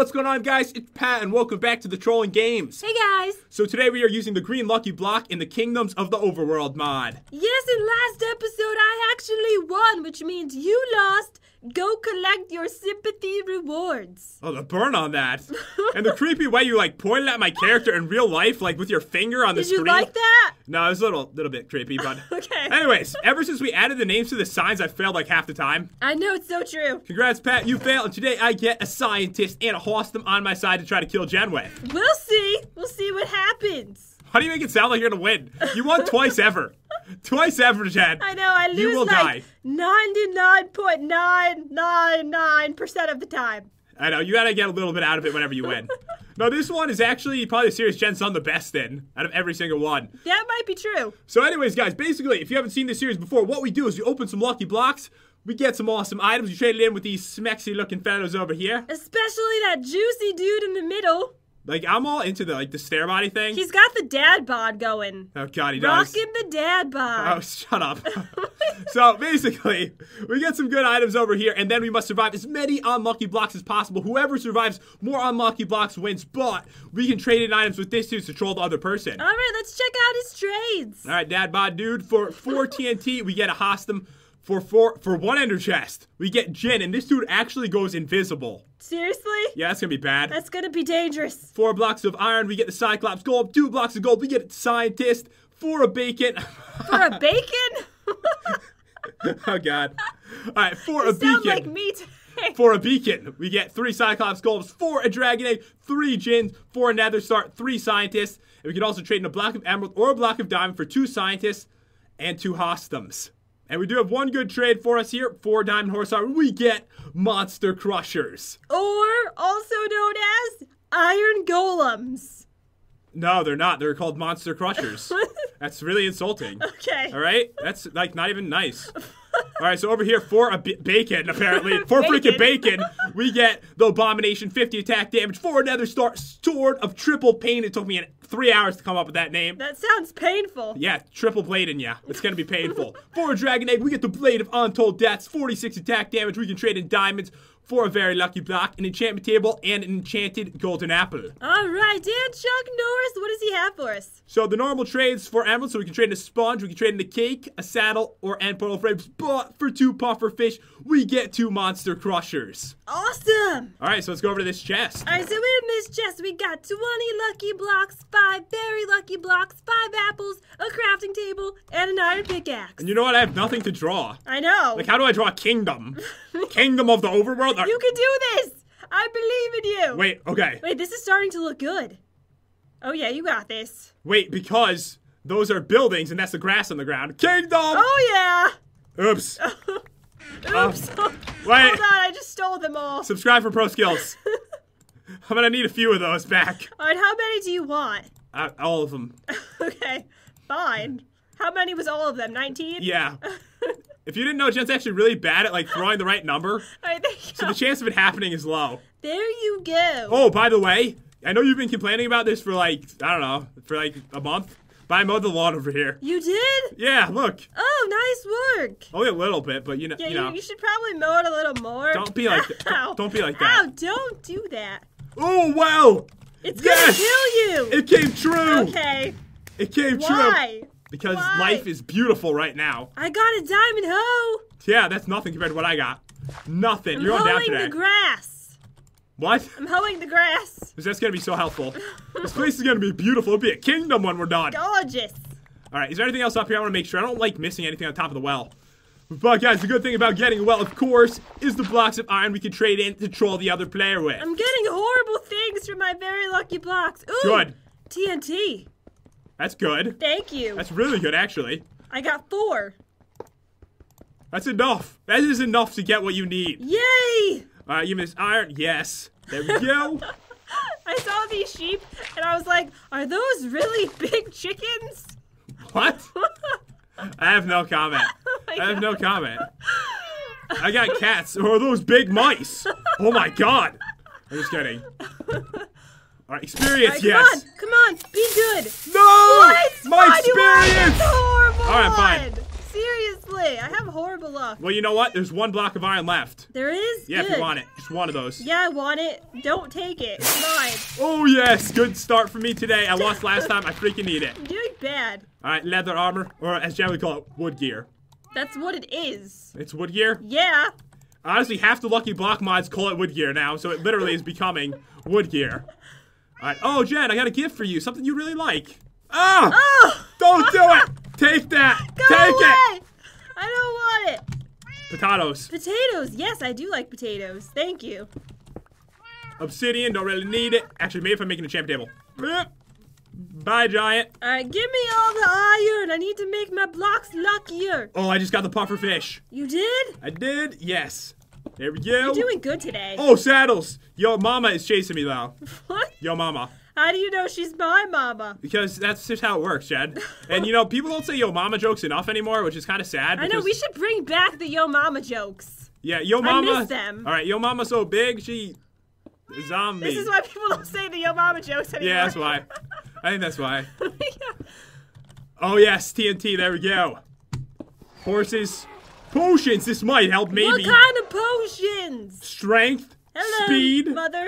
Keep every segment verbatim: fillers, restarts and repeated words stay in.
what's going on, guys? It's Pat, and welcome back to the Trolling Games. Hey, guys. So today we are using the Green Lucky Block in the Kingdoms of the Overworld mod. Yes, in last episode I actually won, which means you lost. Go collect your sympathy rewards. Oh, the burn on that. And the creepy way you, like, pointed at my character in real life, like, with your finger on the screen. Did you like that? No, it was a little, little bit creepy, but... Okay. Anyways, ever since we added the names to the signs, I failed, like, half the time. I know, it's so true. Congrats, Pat, you failed, and today I get a scientist and a hostem on my side to try to kill Jen with. We'll see. We'll see what happens. How do you make it sound like you're gonna win? You won twice ever. Twice ever, Jen. I know, I lose, you will like ninety-nine point nine nine nine percent of the time. I know, you gotta get a little bit out of it whenever you win. No, this one is actually probably the series Jen's done the best in, out of every single one. That might be true. So anyways, guys, basically, if you haven't seen this series before, what we do is we open some lucky blocks, we get some awesome items, we trade it in with these smexy-looking fellows over here. Especially that juicy dude in the middle. Like, I'm all into the, like, the stare body thing. He's got the dad bod going. Oh, God, he does. Rocking the dad bod. Oh, shut up. So, basically, we get some good items over here, and then we must survive as many unlucky blocks as possible. Whoever survives more unlucky blocks wins, but we can trade in items with this dude to troll the other person. All right, let's check out his trades. All right, dad bod dude. For four T N T, we get a hostem. For four, for one ender chest, we get Jen, and this dude actually goes invisible. Seriously? Yeah, that's gonna be bad. That's gonna be dangerous. Four blocks of iron, we get the Cyclops gold. Two blocks of gold, we get scientist. For a bacon. For a bacon? Oh, God. All right, for you a sound beacon. Like me today. For a beacon, we get three Cyclops golds, four a dragon egg, three gins, four a nether star, three scientists. And we can also trade in a block of emerald or a block of diamond for two scientists and two hostems. And we do have one good trade for us here. For Diamond Horsepower, we get Monster Crushers. Or also known as Iron Golems. No, they're not. They're called Monster Crushers. That's really insulting. Okay. All right? That's, like, not even nice. All right, so over here for a b bacon, apparently. For bacon. Freaking bacon, we get the Abomination, fifty attack damage. For another star, Sword of Triple Pain. It took me an Three hours to come up with that name. That sounds painful. Yeah, triple blade in ya. It's gonna be painful. For a dragon egg, we get the Blade of Untold Deaths, forty-six attack damage. We can trade in diamonds for a very lucky block, an enchantment table, and an enchanted golden apple. All right, Dan Chuck Norris, what does he have for us? So the normal trades for emeralds, so we can trade in a sponge, we can trade in a cake, a saddle, or end portal frames. But for two puffer fish, we get two monster crushers. Awesome. All right, so let's go over to this chest. All right, so in this chest, we got twenty lucky blocks, five very lucky blocks, five apples, a crafting table, and an iron pickaxe. And you know what? I have nothing to draw. I know. Like, how do I draw a kingdom? Kingdom of the overworld? You can do this! I believe in you! Wait, okay. Wait, this is starting to look good. Oh, yeah, you got this. Wait, because those are buildings, and that's the grass on the ground. Kingdom! Oh, yeah! Oops. Oops. Um, wait. Hold on, I just stole them all. Subscribe for pro skills. I'm gonna need a few of those back. All right, how many do you want? Uh, all of them. Okay, fine. How many was all of them? nineteen? Yeah. If you didn't know, Jen's actually really bad at, like, throwing the right number. All right, there you go. So the chance of it happening is low. There you go. Oh, by the way, I know you've been complaining about this for, like, I don't know, for, like, a month. But I mowed the lawn over here. You did? Yeah, look. Oh, nice work. Only a little bit, but you know. Yeah, you, know. you should probably mow it a little more. Don't be like that. Don't, don't be like that. Ow, don't do that. Oh, wow. It's yes! gonna kill you. It came true. Okay. It came Why? true. Why? Because Why? life is beautiful right now. I got a diamond hoe. Yeah, that's nothing compared to what I got. Nothing. I'm You're on down today. I'm howing the grass. What? I'm howing the grass. Because that's going to be so helpful. This place is going to be beautiful. It'll be a kingdom when we're done. Gorgeous. All right, is there anything else up here? I want to make sure. I don't like missing anything on top of the well. But, guys, the good thing about getting a well, of course, is the blocks of iron we can trade in to troll the other player with. I'm getting horrible things from my very lucky blocks. Ooh, good. T N T. That's good. Thank you. That's really good, actually. I got four. That's enough. That is enough to get what you need. Yay! All right, you missed iron. Yes. There we go. I saw these sheep, and I was like, are those really big chickens? What? I have no comment. Oh I have God. no comment. I got cats. Or are those big mice? Oh, my God. I'm just kidding. All right, experience, All right, yes. Come on, come on, be good. No! What? My Why experience! Do I get the horrible All right, fine. One? Seriously, I have horrible luck. Well, you know what? There's one block of iron left. There is? Yeah, good. If you want it. Just one of those. Yeah, I want it. Don't take it. It's mine. Oh, yes. Good start for me today. I lost last time. I freaking need it. I'm doing bad. All right, leather armor, or as Jen would call it, wood gear. That's what it is. It's wood gear? Yeah. Honestly, half the Lucky Block mods call it wood gear now, so it literally is becoming wood gear. All right. Oh, Jen, I got a gift for you. Something you really like. Oh! Oh! Don't do it! Take that! Go Take away. It! I don't want it. Potatoes. Potatoes. Yes, I do like potatoes. Thank you. Obsidian. Don't really need it. Actually, maybe if I'm making a champ table. Bye, giant. All right, give me all the iron. I need to make my blocks luckier. Oh, I just got the puffer fish. You did? I did. Yes. There we go. You're doing good today. Oh, saddles. Yo, mama is chasing me though. What? Yo, mama. How do you know she's my mama? Because that's just how it works, Jen. And you know, people don't say yo mama jokes enough anymore, which is kind of sad. I know, we should bring back the yo mama jokes. Yeah, yo mama. I miss them. All right, yo mama so big, she zombie. This is why people don't say the yo mama jokes anymore. Yeah, that's why. I think that's why. Yeah. Oh yes, T N T, there we go. Horses. Potions, this might help maybe. What kind of potions? Strength. Hello, speed. Mother.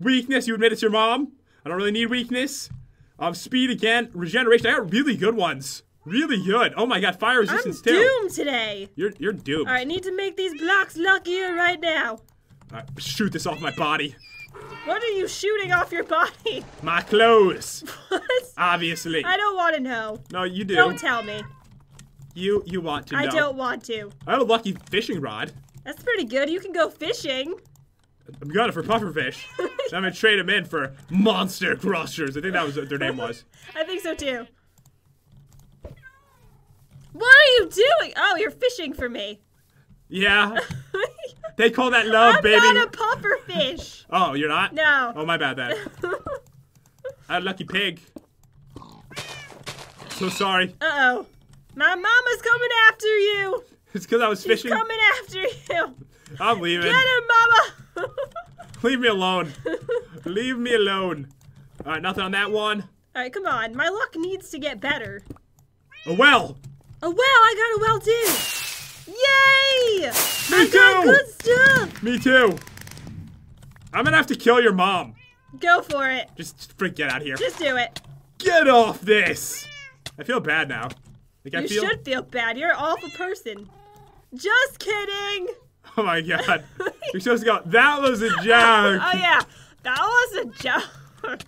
Weakness, you admit it's your mom. I don't really need weakness. Um, speed again. Regeneration. I got really good ones. Really good. Oh my god, fire resistance too. I'm doomed today. You're you're doomed. All right, I need to make these blocks luckier right now. All right, shoot this off my body. What are you shooting off your body? My clothes. What? Obviously. I don't want to know. No, you do. Don't tell me. You you want to know. I don't want to. I have a lucky fishing rod. That's pretty good. You can go fishing. I'm going for pufferfish. I'm going to trade them in for monster crushers. I think that was what their name was. I think so too. What are you doing? Oh, you're fishing for me. Yeah. They call that love, I'm baby. I'm not a pufferfish. Oh, you're not? No. Oh, my bad then. I had a lucky pig. So sorry. Uh-oh. My mama's coming after you. It's because I was fishing. She's coming after you. I'm leaving. Get him, mama. Leave me alone. Leave me alone. All right, nothing on that one. All right, come on. My luck needs to get better. A well. A well. I got a well too. Yay! Me I too. Got good stuff. Me too. I'm gonna have to kill your mom. Go for it. Just, just freak get out of here. Just do it. Get off this. I feel bad now. Like you I feel... should feel bad. You're an awful person. Just kidding. Oh my god. You're supposed to go, that was a joke. Oh yeah, that was a joke.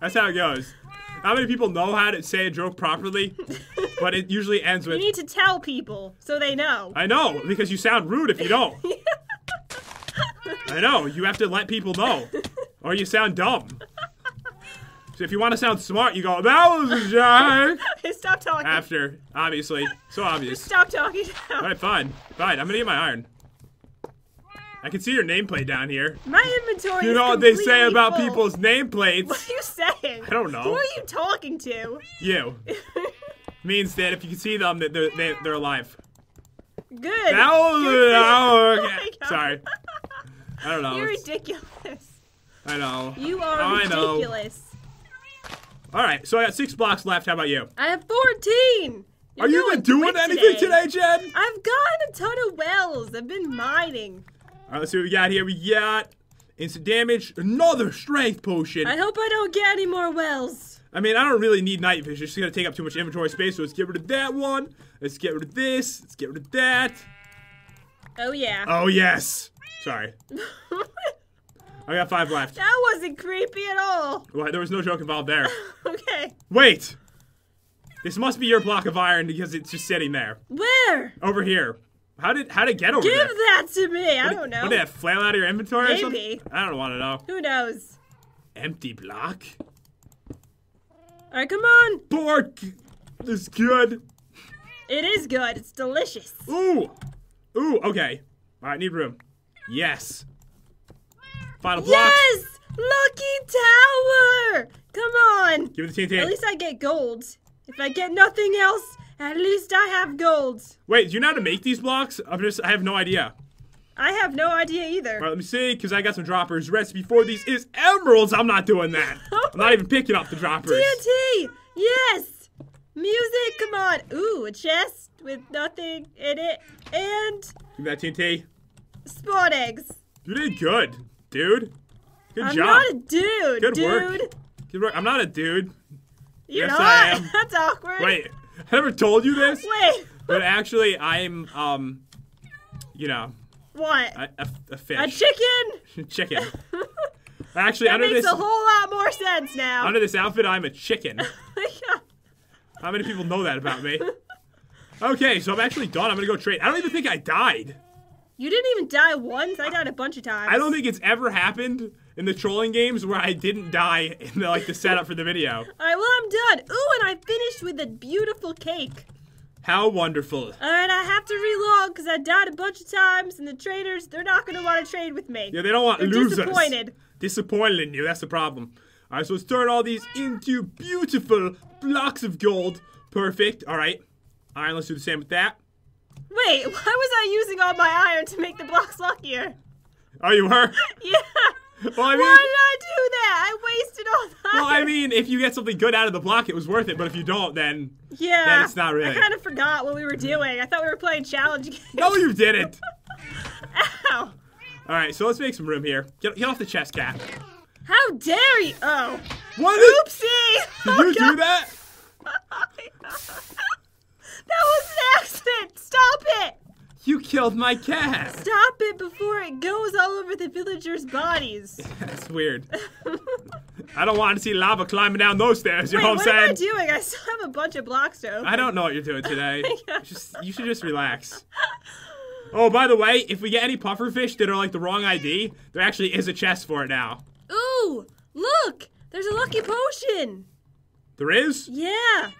That's how it goes. Not many people know how to say a joke properly, but it usually ends with... You need to tell people so they know. I know, because you sound rude if you don't. I know, you have to let people know, or you sound dumb. So if you want to sound smart, you go, that was a joke. Stop talking. After, obviously. So obvious. Just stop talking now. All right, fine. Fine, I'm going to get my iron. I can see your nameplate down here. My inventory. You know is what they say about full. People's nameplates. What are you saying? I don't know. Who are you talking to? You. Means that if you can see them, that they're, they, they're alive. Good. That was Good. Oh, oh sorry. I don't know. You're ridiculous. I know. You are I ridiculous. Know. All right, so I got six blocks left. How about you? I have fourteen. You're Are you even doing anything today. today, Jen? I've got a ton of wells. I've been mining. All right, let's see what we got here. We got instant damage, another strength potion. I hope I don't get any more wells. I mean, I don't really need night vision. It's going to take up too much inventory space, so let's get rid of that one. Let's get rid of this. Let's get rid of that. Oh, yeah. Oh, yes. Sorry. I got five left. That wasn't creepy at all. Well, there was no joke involved there. Okay. Wait. This must be your block of iron because it's just sitting there. Where? Over here. How did how did it get over Give there? Give that to me. What I don't did, know. What did that flail out of your inventory Maybe. Or something? I don't want to know. Who knows? Empty block? All right, come on. Pork is good. It is good. It's delicious. Ooh. Ooh, okay. All right, need room. Yes. Final block. Yes! Lucky tower! Come on! Give it the T N T. At least I get gold. If I get nothing else, at least I have gold. Wait, do you know how to make these blocks? I'm just, I have no idea. I have no idea either. All right, let me see, because I got some droppers. Recipe for these is emeralds. I'm not doing that. I'm not even picking up the droppers. T N T! Yes! Music, come on! Ooh, a chest with nothing in it, and... Give that T N T. Spawn eggs. You did good, dude. Good I'm job. I'm not a dude, good dude. Work. Good work. I'm not a dude. You're yes, not? I am. That's awkward. Wait, I never told you this. Wait. But actually, I'm, um, you know. What? A, a, a fish. A chicken? Chicken. Actually, that under makes this, a whole lot more sense now. Under this outfit, I'm a chicken. Yeah. How many people know that about me? Okay, so I'm actually done. I'm gonna go trade. I don't even think I died. You didn't even die once. I died a bunch of times. I don't think it's ever happened in the trolling games where I didn't die in the, like the setup for the video. All right, well I'm done. Ooh, and I finished with a beautiful cake. How wonderful. All right, I have to reload because I died a bunch of times, and the traders, they're not gonna want to trade with me. Yeah, they don't want they're losers. Disappointed. Disappointed in you. That's the problem. All right, so let's turn all these into beautiful blocks of gold. Perfect. All right. All right, let's do the same with that. Wait, why was I using all my iron to make the blocks luckier? Oh, you were? Yeah. Well, I mean, why did I do that? I wasted all the iron. Well, I mean, if you get something good out of the block, it was worth it. But if you don't, then yeah, then it's not really. I kind of forgot what we were doing. I thought we were playing challenge games. No, you didn't. Ow. All right, so let's make some room here. Get, get off the chest, cat. How dare you? Oh. What? Oopsie. Did oh, you God. do that? That was an accident! Stop it! You killed my cat! Stop it before it goes all over the villagers' bodies. That's weird. I don't want to see lava climbing down those stairs, you Wait, know what I'm saying? What am I doing? I still have a bunch of blocks to open. I don't know what you're doing today. Yeah. Just, you should just relax. Oh, by the way, if we get any puffer fish that are like the wrong I D, there actually is a chest for it now. Ooh! Look! There's a lucky potion! There is? Yeah!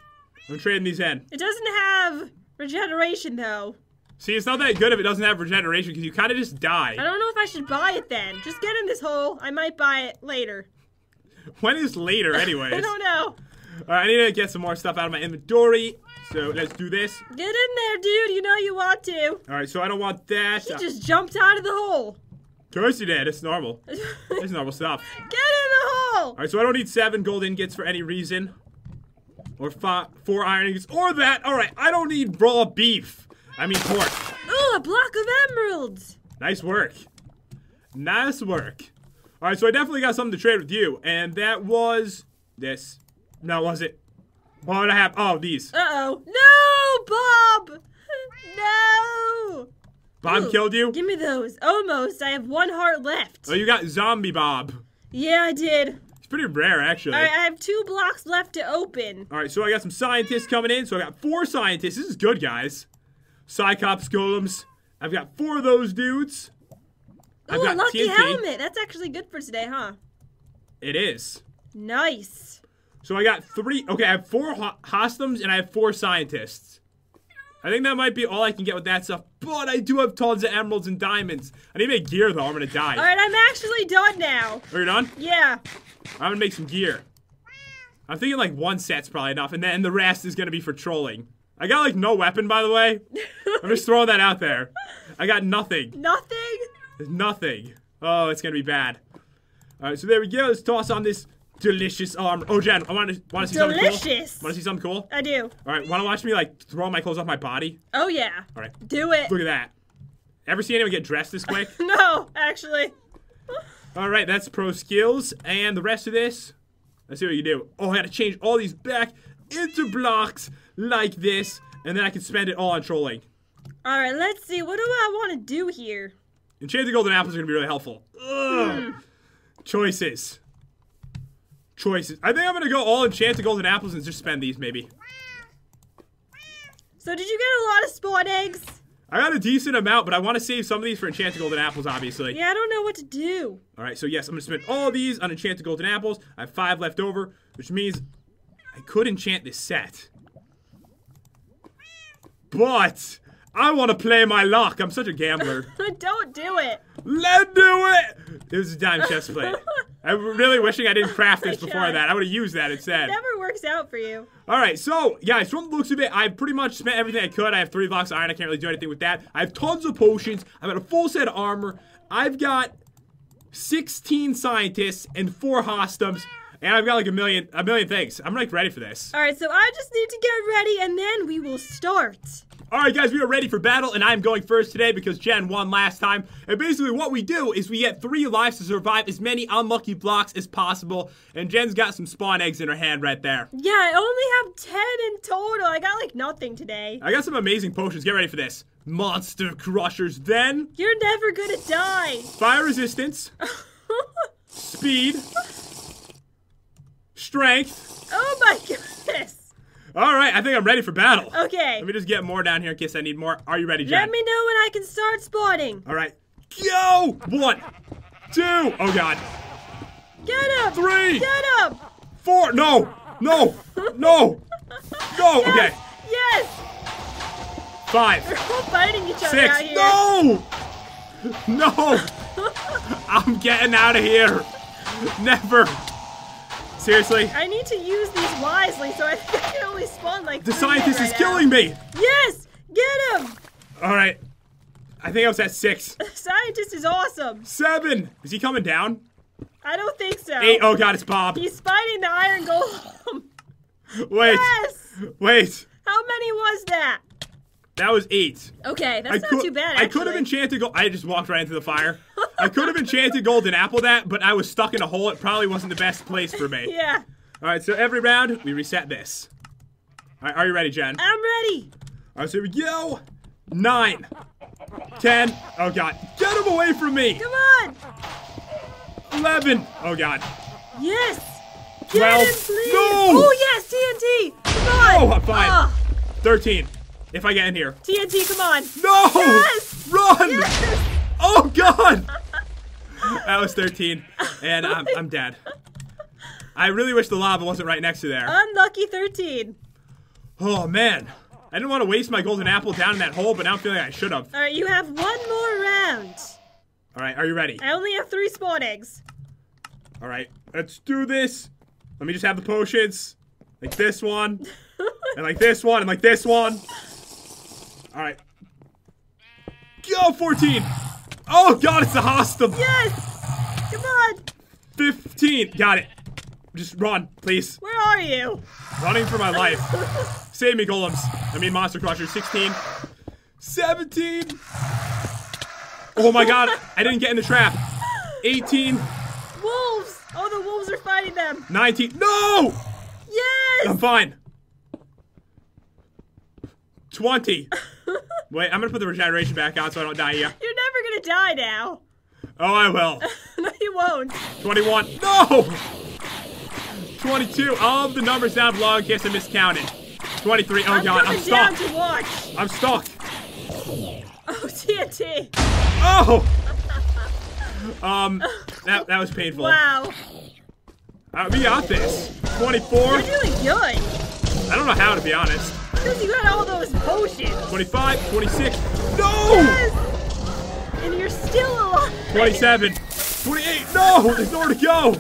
I'm trading these in. It doesn't have regeneration, though. See, it's not that good if it doesn't have regeneration, because you kind of just die. I don't know if I should buy it, then. Just get in this hole. I might buy it later. When is later, anyways? I don't know. All right, I need to get some more stuff out of my inventory, so let's do this. Get in there, dude. You know you want to. All right, so I don't want that. He just jumped out of the hole. Of course you did. It's normal. It's normal stuff. Get in the hole. All right, so I don't need seven gold ingots for any reason. Or five, four iron ingots, or that. All right, I don't need raw beef. I mean pork. Ooh, a block of emeralds. Nice work. Nice work. All right, so I definitely got something to trade with you, and that was this. No, was it? What did I have? Oh, these. Uh oh. No, Bob. No. Bob Ooh, killed you? Give me those. Almost. I have one heart left. Oh, you got zombie Bob. Yeah, I did. It's pretty rare, actually. All right, I have two blocks left to open. All right, so I got some scientists coming in. So I got four scientists. This is good, guys. Cyclops golems. I've got four of those dudes. Ooh, a lucky T N T. Helmet. That's actually good for today, huh? It is. Nice. So I got three. Okay, I have four ho hostims and I have four scientists. I think that might be all I can get with that stuff, but I do have tons of emeralds and diamonds. I need to make gear, though. I'm going to die. All right, I'm actually done now. Are you done? Yeah. I'm gonna make some gear. I'm thinking like one set's probably enough, and then the rest is gonna be for trolling. I got like no weapon, by the way. I'm just throwing that out there. I got nothing. Nothing? There's nothing. Oh, it's gonna be bad. All right, so there we go. Let's toss on this delicious armor. Oh, Jen, I wanna wanna see delicious. something cool. Delicious. Wanna see something cool? I do. All right, wanna watch me like throw my clothes off my body? Oh yeah. All right. Do it. Look at that. Ever see anyone get dressed this quick? No, actually. All right, that's pro skills, and the rest of this, let's see what you do. Oh, I gotta change all these back into blocks like this, and then I can spend it all on trolling. All right, let's see. What do I want to do here? Enchanted golden apples are gonna be really helpful. Ugh. Mm. Choices. Choices. I think I'm gonna go all enchanted golden apples and just spend these, maybe. So did you get a lot of spawn eggs? I got a decent amount, but I want to save some of these for enchanted golden apples, obviously. Yeah, I don't know what to do. All right, so yes, I'm going to spend all these on enchanted golden apples. I have five left over, which means I could enchant this set. But I want to play my luck. I'm such a gambler. Don't do it. Let's do it. This is a dime chest plate. I'm really wishing I didn't craft this oh before God. that. I would have used that instead. It never works out for you. All right, so, guys, from the looks of it, I pretty much spent everything I could. I have three blocks of iron. I can't really do anything with that. I have tons of potions. I've got a full set of armor. I've got sixteen scientists and four hostims. And I've got like a million, a million things. I'm like ready for this. All right, so I just need to get ready and then we will start. All right, guys, we are ready for battle, and I'm going first today because Jen won last time. And basically what we do is we get three lives to survive as many unlucky blocks as possible. And Jen's got some spawn eggs in her hand right there. Yeah, I only have ten in total. I got like nothing today. I got some amazing potions. Get ready for this. Monster crushers, then. You're never gonna die. Fire resistance. Speed. Strength. Oh my goodness. All right, I think I'm ready for battle. Okay. Let me just get more down here in case I need more. Are you ready, Jen? Let me know when I can start spawning. All right. Go! One, two. Oh, God. Get him. Three. Get him. Four. No. No. No. No. Yes. Okay. Yes. Five. We're all fighting each other six. Out here. No. No. I'm getting out of here. Never. Seriously? I need to use these wisely, so I think I can only spawn like the scientist right is now. Killing me! Yes! Get him! Alright. I think I was at six. The scientist is awesome. Seven! Is he coming down? I don't think so. Eight. Oh god, it's Bob. He's fighting the iron golem. Wait. Yes! Wait. How many was that? That was eight. Okay, that's I not could, too bad, actually. I could have enchanted gold. I just walked right into the fire. I could have enchanted golden apple that, but I was stuck in a hole. It probably wasn't the best place for me. Yeah. All right, so every round, we reset this. All right, are you ready, Jen? I'm ready. All right, so here we go. Nine. Ten. Oh, God. Get him away from me. Come on. Eleven. Oh, God. Yes. Get Twelve. Him, please. No. Oh, yes, T N T. Come on. Oh, I'm fine. Oh. Thirteen. If I get in here. T N T, come on. No! Yes! Run! Yes! Oh, God! That was thirteen, and I'm, I'm dead. I really wish the lava wasn't right next to there. Unlucky thirteen. Oh, man. I didn't want to waste my golden apple down in that hole, but now I'm feeling like I should have. All right, you have one more round. All right, are you ready? I only have three spawn eggs. All right, let's do this. Let me just have the potions. Like this one, and like this one, and like this one. All right. Go, fourteen. Oh, God, it's a hostile. Yes. Come on. fifteen. Got it. Just run, please. Where are you? Running for my life. Save me, golems. I mean, monster crushers. sixteen. seventeen. Oh, my God. I didn't get in the trap. eighteen. Wolves. Oh, the wolves are fighting them. nineteen. No. Yes. I'm fine. twenty. Wait, I'm gonna put the regeneration back on so I don't die yet. You're never gonna die now. Oh, I will. No, you won't. twenty-one. No! twenty-two. All of the numbers down below in case I miscounted. twenty-three. Oh, I'm God. I'm stuck. Down to watch. I'm stuck. Oh, T N T. Oh! um, that, that was painful. Wow. All right, we got this. twenty-four. You're doing good. I don't know how, to be honest. Because you got all those potions. twenty-five, twenty-six. No! Yes! And you're still alive. twenty-seven, twenty-eight. No! There's nowhere to go.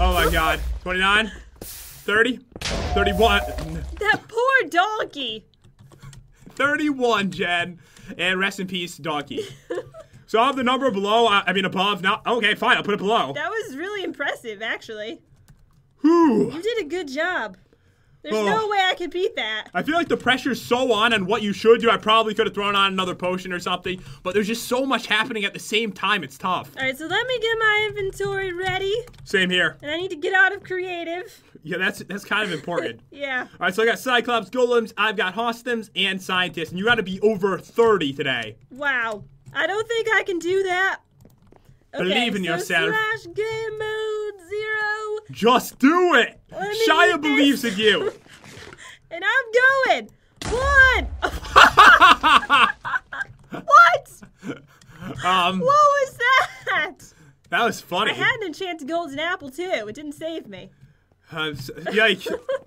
Oh my God. twenty-nine, thirty, thirty-one. That poor donkey. thirty-one, Jen. And rest in peace, donkey. So I have the number below. I mean, above. Now, okay, fine. I'll put it below. That was really impressive, actually. Whew. You did a good job. There's oh. no way I could beat that. I feel like the pressure's so on and what you should do. I probably could have thrown on another potion or something, but there's just so much happening at the same time. It's tough. All right, so let me get my inventory ready. Same here. And I need to get out of creative. Yeah, that's that's kind of important. Yeah. All right, so I got Cyclops, Golems, I've got Hostims, and Scientists, and you got to be over thirty today. Wow. I don't think I can do that. Okay, Believe in so yourself. Slash game mode zero. Just do it. Shia believes in you. And I'm going. One. What? Um, what was that? That was funny. I had an enchanted golden apple, too. It didn't save me. Uh, yike.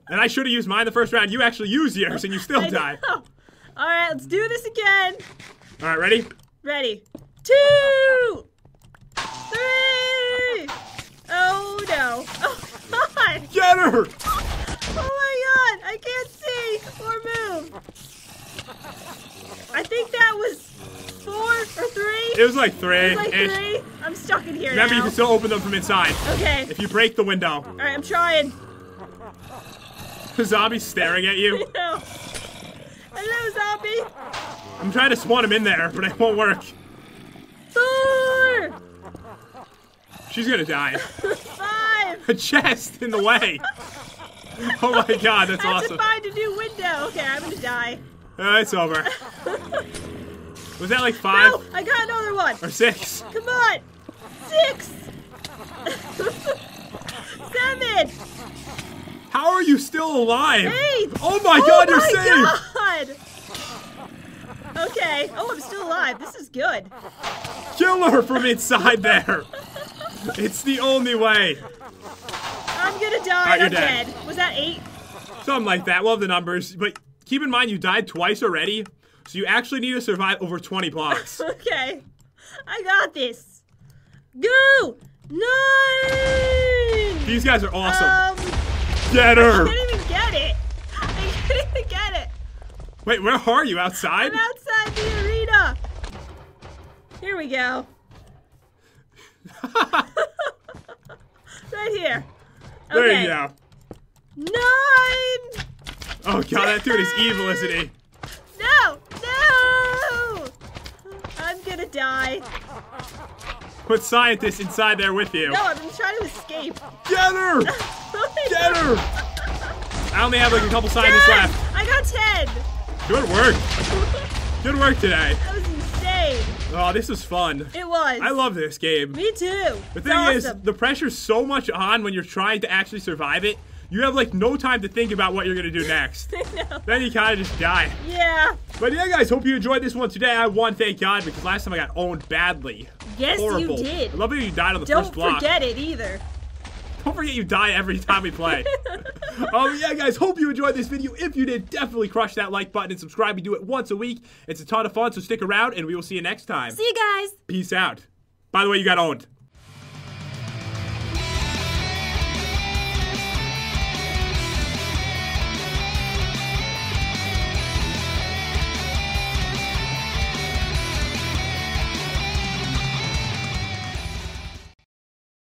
And I should have used mine the first round. You actually used yours, and you still died. All right, let's do this again. All right, ready? Ready. Two. Three! Oh no! Oh God! Get her! Oh my God! I can't see or move. I think that was four or three. It was like three. It was like three. I'm stuck in here Remember, now. You can still open them from inside. Okay. If you break the window. All right, I'm trying. The zombie's staring at you. I know. Hello, zombie. I'm trying to swan him in there, but it won't work. Four. She's gonna die. Five. A chest in the way. Oh my god, that's I awesome. I have to find a new window. Okay, I'm gonna die. Uh, it's over. Was that like five? No, I got another one. Or six. Come on. Six. Seven. How are you still alive? Eight. Oh my oh god, my you're saved. God. Okay. Oh, I'm still alive. This is good. Kill her from inside there. It's the only way. I'm gonna die. Right, I'm dead. dead. Was that eight? Something like that. We'll have the numbers, but keep in mind you died twice already. So you actually need to survive over twenty blocks. Okay. I got this. Go! Nine! These guys are awesome. Um, get her! I can't even get it. I can't even get it. Wait, where are you? Outside? I'm outside the arena. Here we go. Right here. Okay. There you go. Nine! Oh god, that dude is evil, isn't he? No! No! I'm gonna die. Put scientists inside there with you. No, I've been trying to escape. Get her! Get her! I only have like a couple scientists yes! left. I got ten. Good work. Good work today. That was insane. Oh, this was fun. It was. I love this game. Me too. The thing awesome. is, the pressure's so much on when you're trying to actually survive it. You have, like, no time to think about what you're going to do next. No. Then you kind of just die. Yeah. But, yeah, guys, hope you enjoyed this one today. I won, thank God, because last time I got owned badly. Yes, Horrible. you did. I love that you died on the Don't first block. Don't forget it either. Don't forget you die every time we play. um, yeah, guys, hope you enjoyed this video. If you did, definitely crush that like button and subscribe. We do it once a week. It's a ton of fun, so stick around, and we will see you next time. See you guys. Peace out. By the way, you got owned.